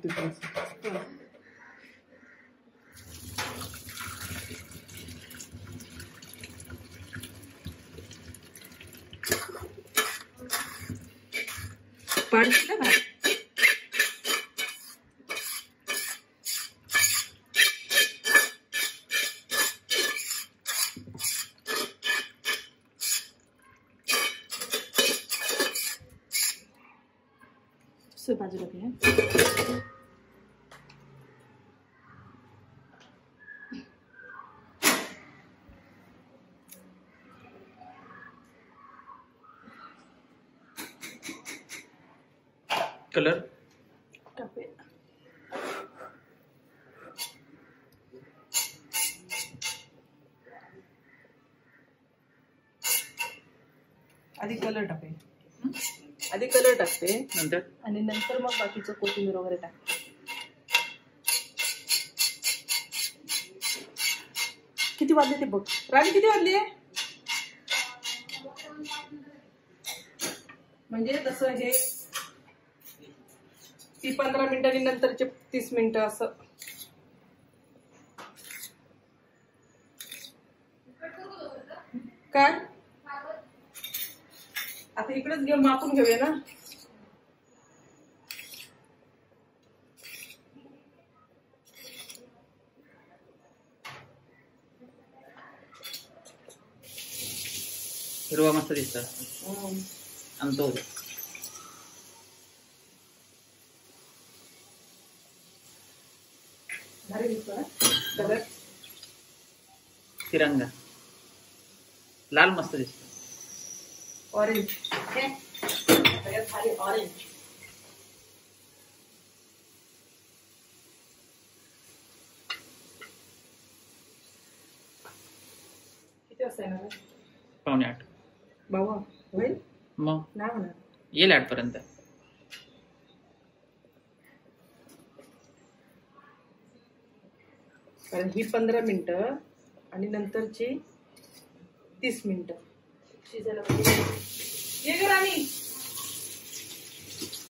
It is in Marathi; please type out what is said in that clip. te pasa. Parece la vaca. Să bagi la bine. Color? Café. Adi color tape. आधी कलर टाकते नंतर मग बाकीचं कोथिंबीर वगैरे टाकते. किती वाजले ते बघ राणी, किती वाजले म्हणजे तसं हे ती 15 मिनिटांनी नंतरचे 30 मिनिटं असं. काय आता इकडेच घेऊन मापून घेऊया ना. हिरवा मस्त दिसतात आमचं. भारी दिसतो ना तिरंगा, लाल मस्त दिसतो. ऑरेंज सगळ्यात खाली ऑरेंज. किती वाजता येणार? 7:45. बाबा होईल मग नाही होणार, येईल 8 पर्यंत. कारण ही 15 मिनिटं आणि नंतरची 30 मिनिटं. ये राणी.